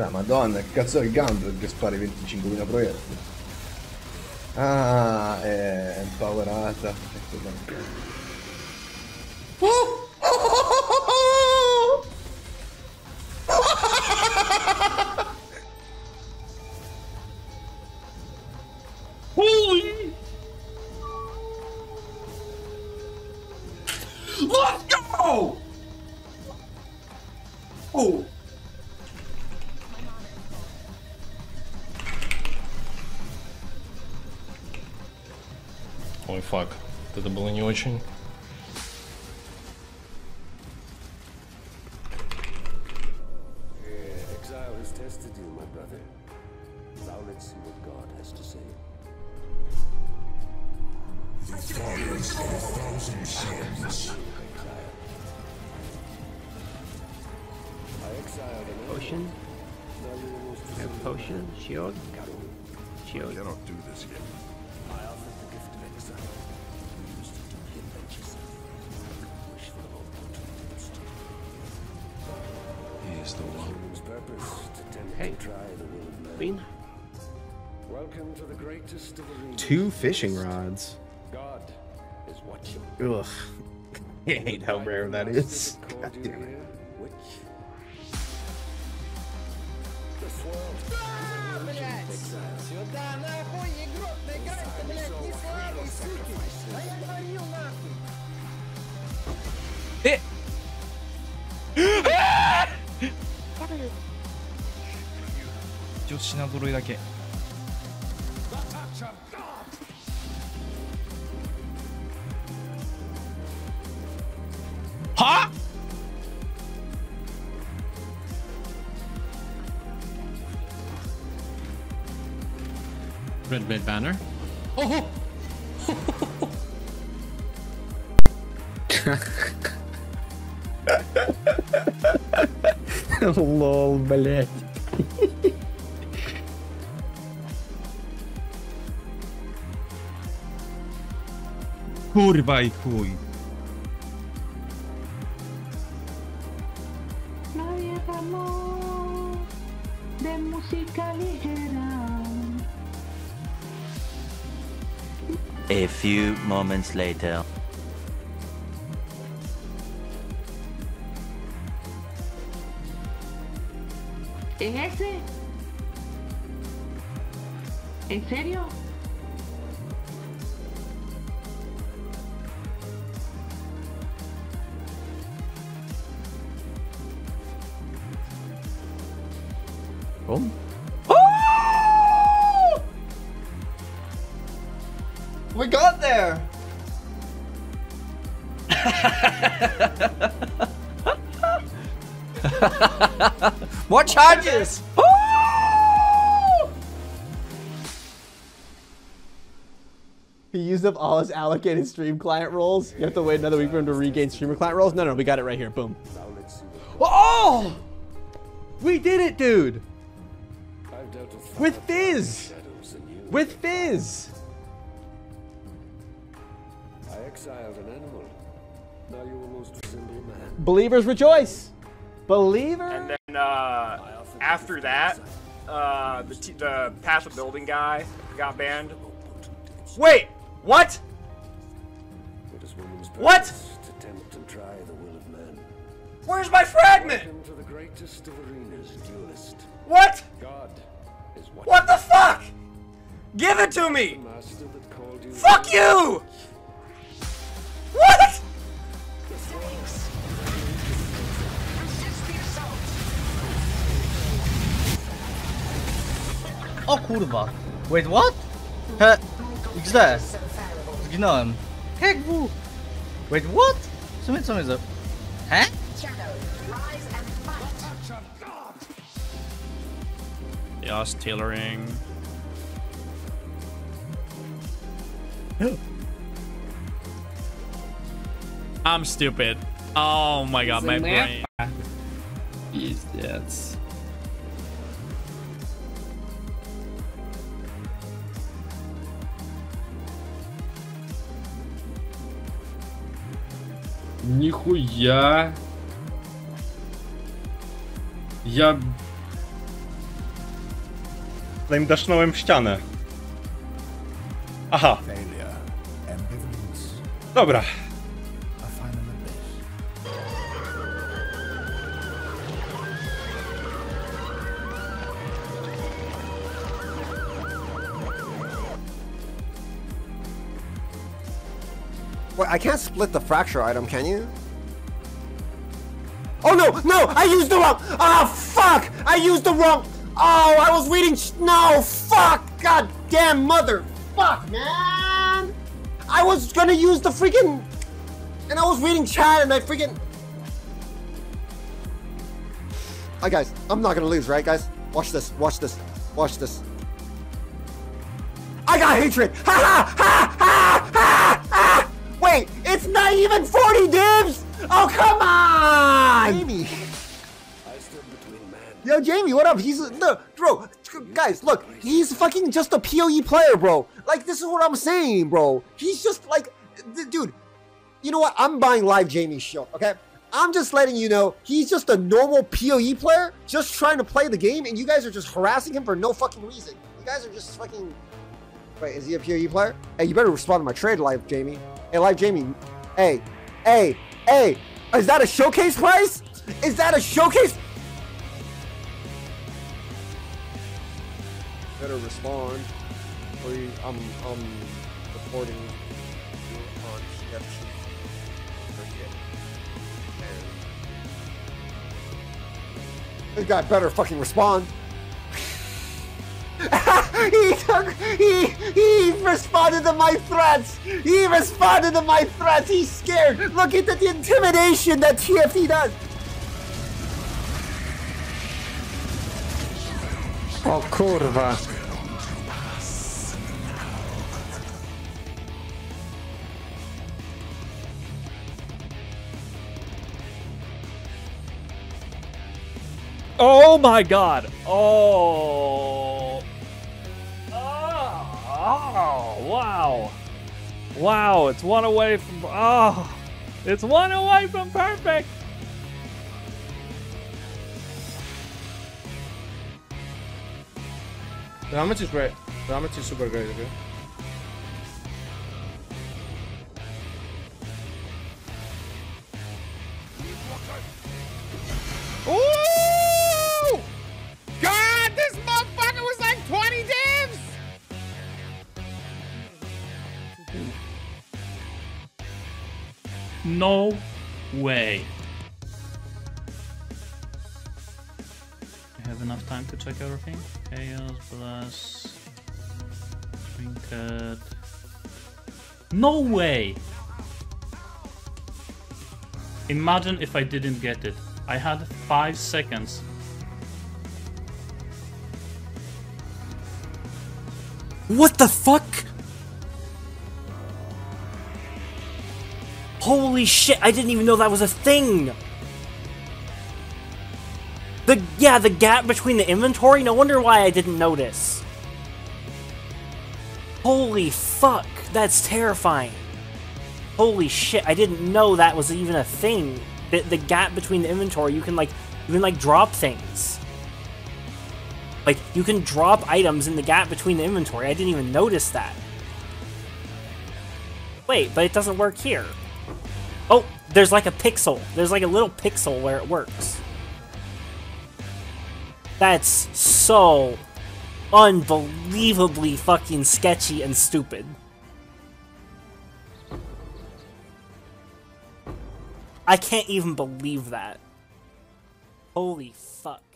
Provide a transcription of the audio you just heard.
Ah, madonna, che cazzo di gambe che spari 25.000 proiettili. Ah, è empowerata. Let's go! Oh! Ой, фак. Это было не очень. Potion? A potion? Shield? Shield. I cannot do this yet. I offered the gift of exile. We used to do the adventures. I wish for the whole country to be still. He is the one. His purpose to attempt to try the will of man. Queen? Welcome to the greatest of the regions. 2 fishing rods. God is watching. Ugh. I hate how rare that is. God damn it. It. Huh? Red Blade Banner. Oh! Лол, блядь. Курва и хуй. A few moments later. ¿Es ese? ¿En serio? ¿Cómo? Oh! We got there. More charges! Woo! He used up all his allocated stream client roles. You have to wait another week for him to regain streamer client roles. No, we got it right here. Boom. Oh! We did it, dude! With Fizz! With Fizz! I exiled an animal. Now you almost resemble man. Believers rejoice! Believer? And then after that, the Path of Building guy got banned. Wait, what? What? Where's my fragment? What? What the fuck? Give it to me! Fuck you! What? O kurwa. Wait, what? He... Gdzie? Zginąłem. Hegwu! Wait, what? W sumie co mnie za... He? Yes, tailoring. I'm stupid. Oh my god, my brain. He's dead. Нихуя. Я Zanim dasznąłem w ścianę. Aha. Dobra. Wait, I can't split the fracture item, can you? Oh no, no! I used the wrong! Ah, fuck! I used the wrong! Oh, I was reading. No, fuck! God damn mother! Fuck, man! I was gonna use the freaking. And I was reading chat and I freaking. Alright, guys, I'm not gonna lose, right, guys? Watch this, watch this, watch this. I got hatred! Ha ha ha ha ha ha! Wait, it's not even 40 dibs! Oh, come on! Jamie! I stood between man. Yo, Jamie, what up? He's... No, bro, guys, look. He's fucking just a PoE player, bro. Like, this is what I'm saying, bro. He's just like... Dude, you know what? I'm buying live Jamie's shield, okay? I'm just letting you know, he's just a normal PoE player just trying to play the game, and you guys are just harassing him for no fucking reason. You guys are just fucking... Wait, is he a PoE player? Hey, you better respond to my trade, live Jamie. Hey, live Jamie. Hey, hey, hey. Is that a showcase price? Is that a showcase? Better respond. Please, I'm reporting you on step sheet. This guy better fucking respond. He responded to my threats. He responded to my threats. He's scared. Look at the intimidation that TFT does. O kurwa. Oh my god. Oh. Oh, wow. Wow, it's one away from... Oh, it's one away from perfect. The damage is great. The damage is super great, okay? Ooh! God, this motherfucker was like 20 divs! No way. I have enough time to check everything. Chaos, blast, trinket. No way! Imagine if I didn't get it. I had 5 seconds. What the fuck? Holy shit, I didn't even know that was a thing! The gap between the inventory, no wonder why I didn't notice. Holy fuck, that's terrifying. Holy shit, I didn't know that was even a thing. The gap between the inventory, you can drop things. Like, you can drop items in the gap between the inventory, I didn't even notice that. Wait, but it doesn't work here. Oh, there's like a pixel, there's like a little pixel where it works. That's so unbelievably fucking sketchy and stupid. I can't even believe that. Holy fuck.